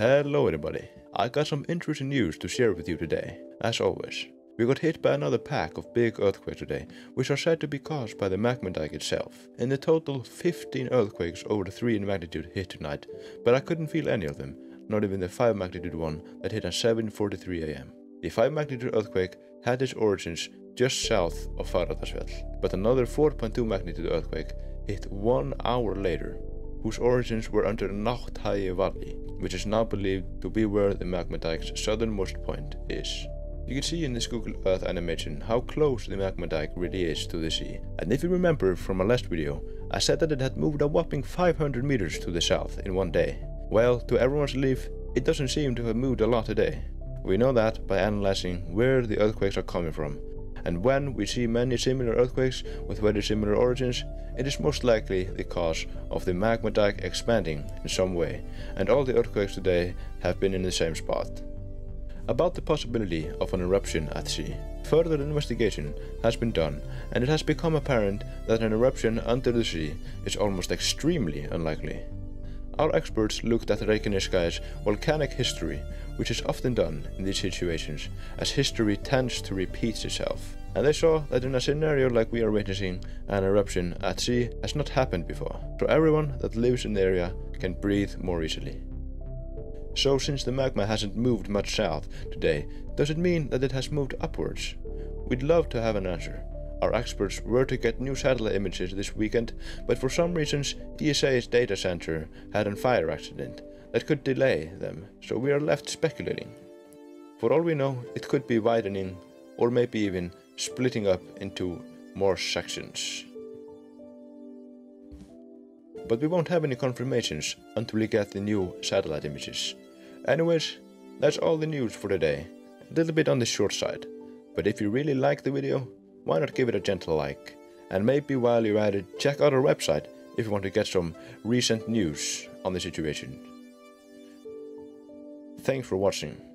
Hello everybody, I got some interesting news to share with you today, as always. We got hit by another pack of big earthquakes today, which are said to be caused by the magma dike itself. In the total, 15 earthquakes over 3 in magnitude hit tonight, but I couldn't feel any of them, not even the 5 magnitude one that hit at 7:43 AM. The 5 magnitude earthquake had its origins just south of Faradhasvetl, but another 4.2 magnitude earthquake hit 1 hour later, whose origins were under Nauhtai Valley, which is now believed to be where the magma dike's southernmost point is. You can see in this Google Earth animation how close the magma dike really is to the sea, and if you remember from my last video, I said that it had moved a whopping 500 meters to the south in one day. Well, to everyone's relief, it doesn't seem to have moved a lot today. We know that by analyzing where the earthquakes are coming from, and when we see many similar earthquakes with very similar origins, it is most likely the cause of the magma dike expanding in some way, and all the earthquakes today have been in the same spot. About the possibility of an eruption at sea, further investigation has been done, and it has become apparent that an eruption under the sea is almost extremely unlikely. Our experts looked at Reykjanes' volcanic history, which is often done in these situations, as history tends to repeat itself. And they saw that in a scenario like we are witnessing, an eruption at sea has not happened before, so everyone that lives in the area can breathe more easily. So since the magma hasn't moved much south today, does it mean that it has moved upwards? We'd love to have an answer. Our experts were to get new satellite images this weekend, but for some reasons ESA's data center had a fire accident that could delay them, so we are left speculating. For all we know, it could be widening, or maybe even splitting up into more sections. But we won't have any confirmations until we get the new satellite images. Anyways, that's all the news for today, a little bit on the short side, but if you really like the video, why not give it a gentle like? And maybe while you're at it, check out our website if you want to get some recent news on the situation. Thanks for watching.